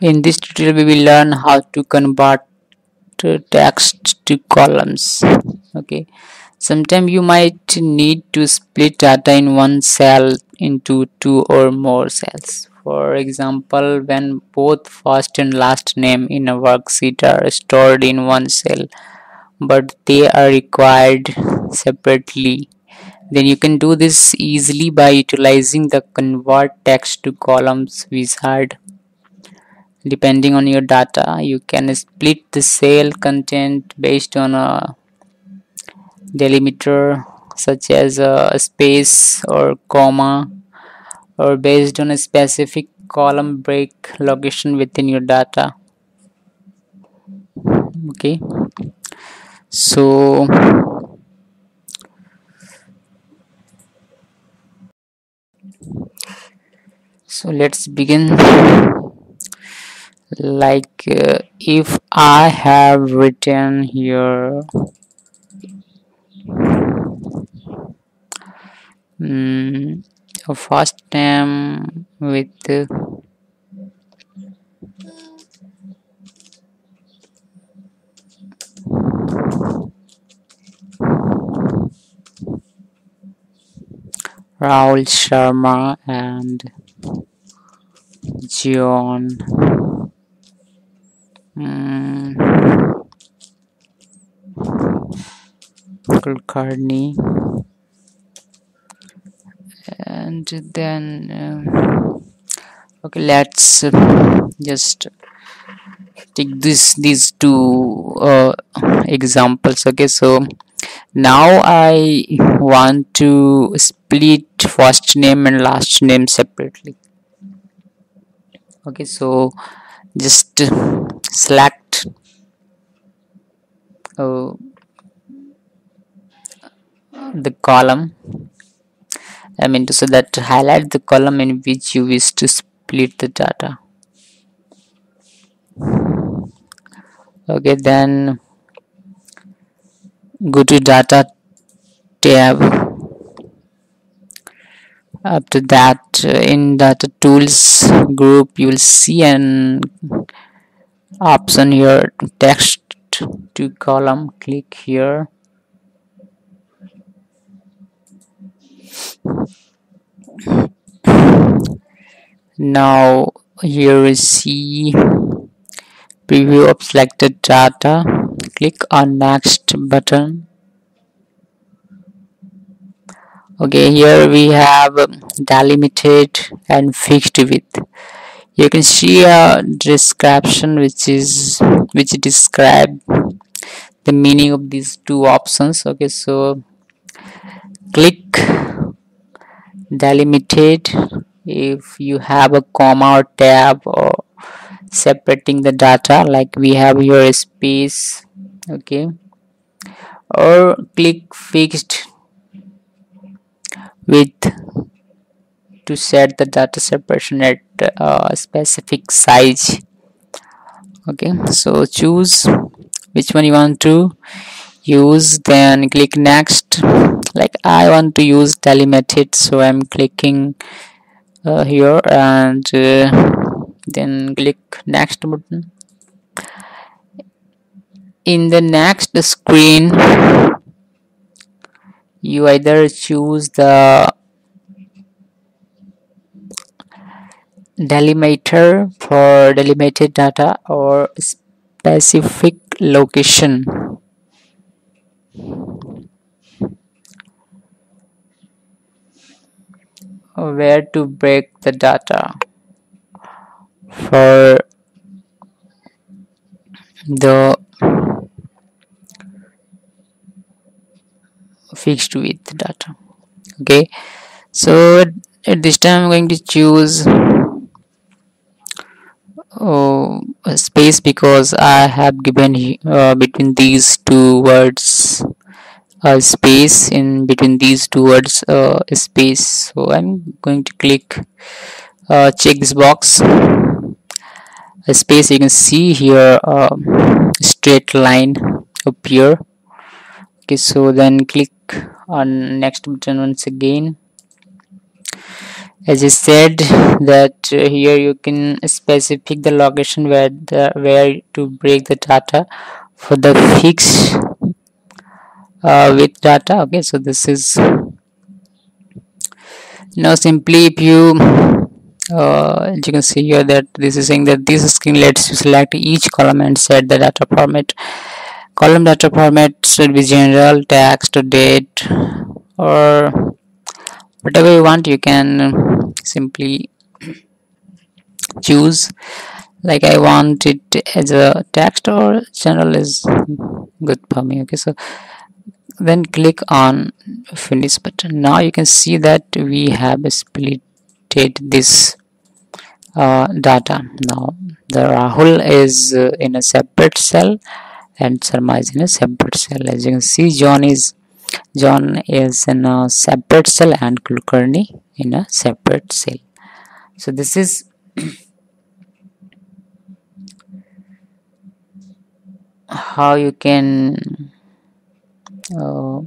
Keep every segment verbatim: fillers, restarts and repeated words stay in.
In this tutorial we will learn how to convert text to columns. Okay, sometimes you might need to split data in one cell into two or more cells. For example, when both first and last name in a worksheet are stored in one cell but they are required separately, then you can do this easily by utilizing the convert text to columns wizard. Depending on your data, you can split the cell content based on a delimiter such as a space or comma, or based on a specific column break location within your data. Okay, so so let's begin. Like uh, if I have written here um, a first name with uh, Rahul Sharma and John um, Kulkarni, and then uh, okay, let's uh, just take this these two uh, examples. Okay, so now I want to split first name and last name separately. Okay, so just select uh, the column, I mean to so that highlight the column in which you wish to split the data. Okay, then go to data tab. After that, in data tools group you will see an option here, text to column. Click here. Now here we see preview of selected data. Click on next button. Okay, here we have delimited and fixed width. You can see a description which is which describe the meaning of these two options. Okay, so click delimited if you have a comma or tab or separating the data, like we have here space. Okay, or click fixed width to set the data separation at a specific size. Okay, so choose which one you want to use, then click next. Like I want to use delimited, so I'm clicking uh, here and uh, then click next button. In the next screen you either choose the delimiter for delimited data or specific location. Where to break the data for the fixed width data. Okay, so at this time I'm going to choose oh, a space because I have given uh, between these two words a space, in between these two words uh, a space. So I'm going to click uh, check this box. A space, you can see here a uh, straight line appear. Okay, so then click on next button once again, as I said that uh, here you can specify the location where the, where to break the data for the fixed uh, width data. Okay, so this is now simply if you uh, you can see here that this is saying that this screen lets you select each column and set the data format. Column data format should be general, text, date, or whatever you want. You can simply choose, like I want it as a text or general is good for me. Okay, so then click on finish button. Now you can see that we have splitted this uh, data. Now the Rahul is uh, in a separate cell and Sharma is in a separate cell. As you can see, John is John is in a separate cell and Kulkarni in a separate cell. So this is how you can uh,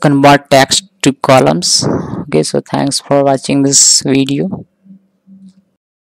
convert text to columns. Okay, so thanks for watching this video.